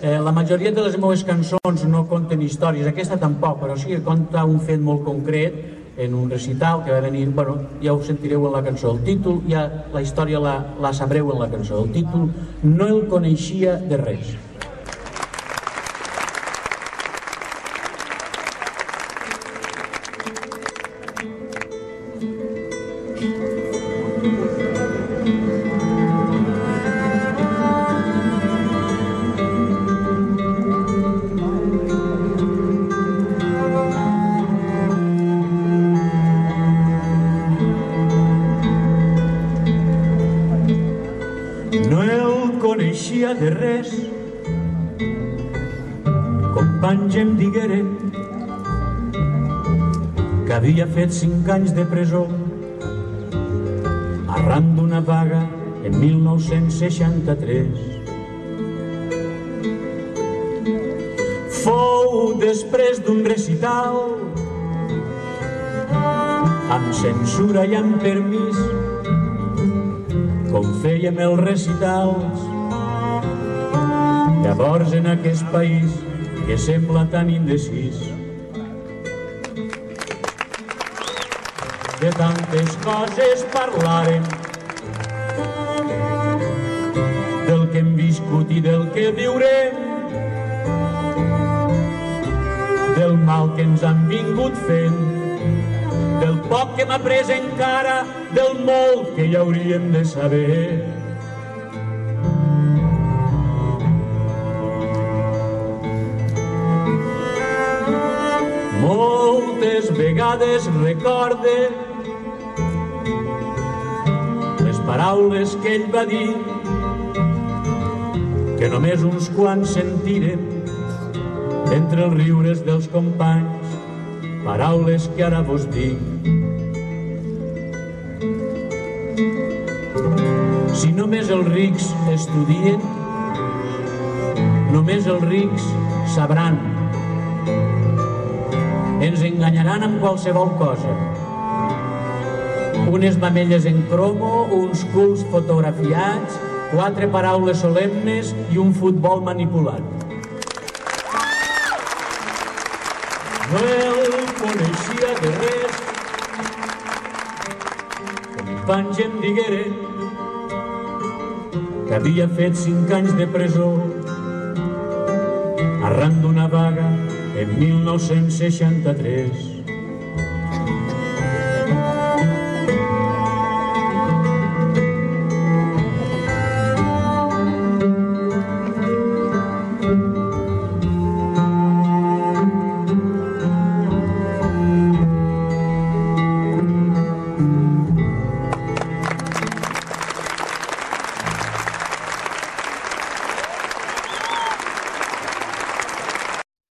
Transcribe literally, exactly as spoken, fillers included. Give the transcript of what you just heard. Eh, la majoria de les meves cançons no conten històries, aquesta tampoc, però sí que conta un fet molt concret en un recital que va venir, bueno, ja ho sentireu en la cançó. El títol, ja la història la, la sabreu en la cançó. El títol no el coneixia de res. De res, companys em digueré que havia fet cinc anys de presó arran d'una vaga en mil nou-cents seixanta-tres. Fou després d'un recital amb censura i amb permís, com fèiem els recitals llavors en aquest país que sembla tan indecís. De tantes coses parlarem, del que hem viscut i del que viurem, del mal que ens han vingut fent, del poc que hem après encara, del molt que ja hauríem de saber. Moltes vegades recorde les paraules que ell va dir, que només uns quants sentirem entre els riures dels companys, paraules que ara vos dic. Si només els rics estudien, només els rics sabran. Ens enganyaran amb qualsevol cosa. Unes mamelles en cromo, uns culs fotografiats, quatre paraules solemnes i un futbol manipulat. No el coneixia de res, com infants em digueré que havia fet cinc anys de presó arran d'una vaga en mil nou-cents seixanta-tres.